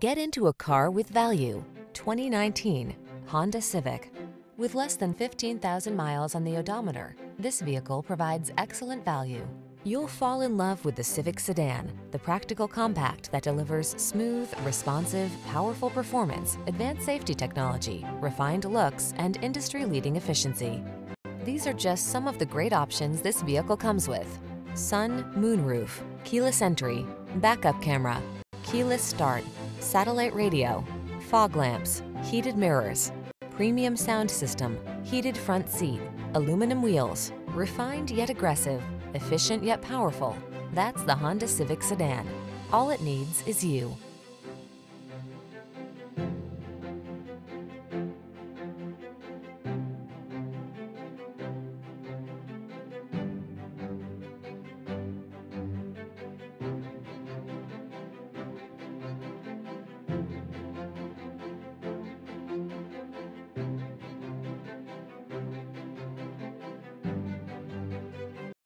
Get into a car with value. 2019 Honda Civic. With less than 15,000 miles on the odometer, this vehicle provides excellent value. You'll fall in love with the Civic sedan, the practical compact that delivers smooth, responsive, powerful performance, advanced safety technology, refined looks, and industry-leading efficiency. These are just some of the great options this vehicle comes with: sun, moonroof, keyless entry, backup camera, keyless start, satellite radio, fog lamps, heated mirrors, premium sound system, heated front seat, aluminum wheels. Refined yet aggressive, efficient yet powerful. That's the Honda Civic sedan. All it needs is you.